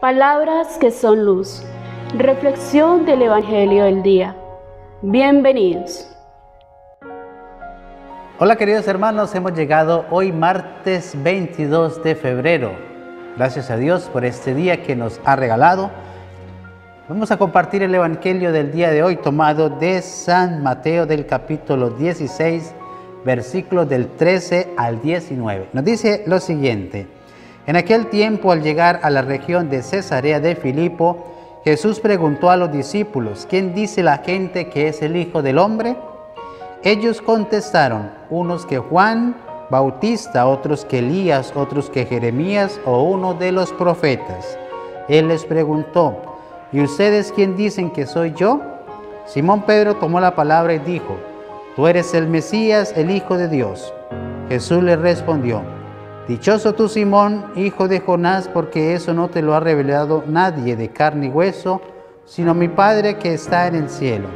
Palabras que son luz. Reflexión del Evangelio del día. Bienvenidos. Hola queridos hermanos, hemos llegado hoy martes 22 de febrero. Gracias a Dios por este día que nos ha regalado. Vamos a compartir el Evangelio del día de hoy tomado de San Mateo del capítulo 16, versículos del 13 al 19. Nos dice lo siguiente. En aquel tiempo, al llegar a la región de Cesarea de Filipo, Jesús preguntó a los discípulos, ¿quién dice la gente que es el Hijo del Hombre? Ellos contestaron, unos que Juan Bautista, otros que Elías, otros que Jeremías o uno de los profetas. Él les preguntó, ¿y ustedes quién dicen que soy yo? Simón Pedro tomó la palabra y dijo, tú eres el Mesías, el Hijo de Dios. Jesús le respondió, dichoso tú, Simón, hijo de Jonás, porque eso no te lo ha revelado nadie de carne y hueso, sino mi Padre que está en el cielo.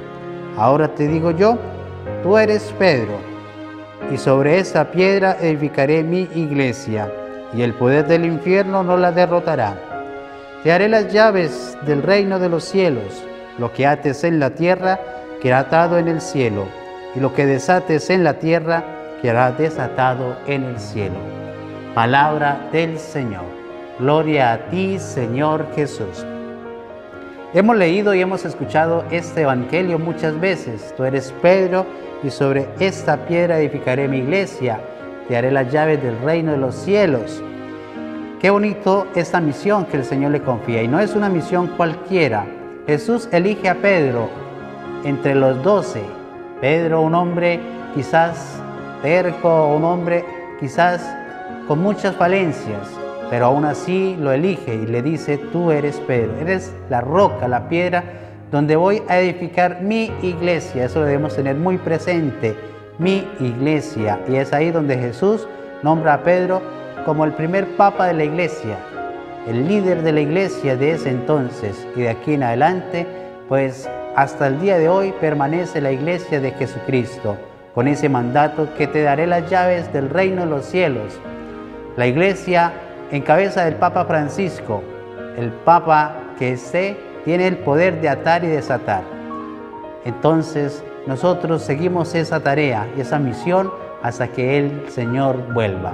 Ahora te digo yo, tú eres Pedro, y sobre esta piedra edificaré mi iglesia, y el poder del infierno no la derrotará. Te haré las llaves del reino de los cielos, lo que ates en la tierra quedará atado en el cielo, y lo que desates en la tierra quedará desatado en el cielo. Palabra del Señor. Gloria a ti, Señor Jesús. Hemos leído y hemos escuchado este evangelio muchas veces. Tú eres Pedro y sobre esta piedra edificaré mi iglesia. Te haré las llaves del reino de los cielos. Qué bonito esta misión que el Señor le confía. Y no es una misión cualquiera. Jesús elige a Pedro entre los 12. Pedro, un hombre quizás terco, un hombre quizás con muchas falencias, pero aún así lo elige y le dice, tú eres Pedro, eres la roca, la piedra donde voy a edificar mi iglesia. Eso lo debemos tener muy presente, mi iglesia. Y es ahí donde Jesús nombra a Pedro como el primer papa de la iglesia, el líder de la iglesia de ese entonces. Y de aquí en adelante, pues hasta el día de hoy permanece la iglesia de Jesucristo, con ese mandato que te daré las llaves del reino de los cielos. La iglesia en cabeza del Papa Francisco, el Papa que tiene el poder de atar y desatar. Entonces nosotros seguimos esa tarea y esa misión hasta que el Señor vuelva.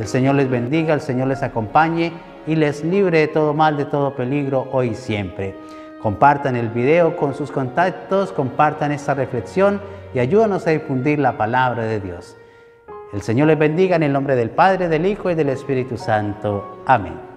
El Señor les bendiga, el Señor les acompañe y les libre de todo mal, de todo peligro, hoy y siempre. Compartan el video con sus contactos, compartan esta reflexión y ayúdanos a difundir la palabra de Dios. El Señor les bendiga en el nombre del Padre, del Hijo y del Espíritu Santo. Amén.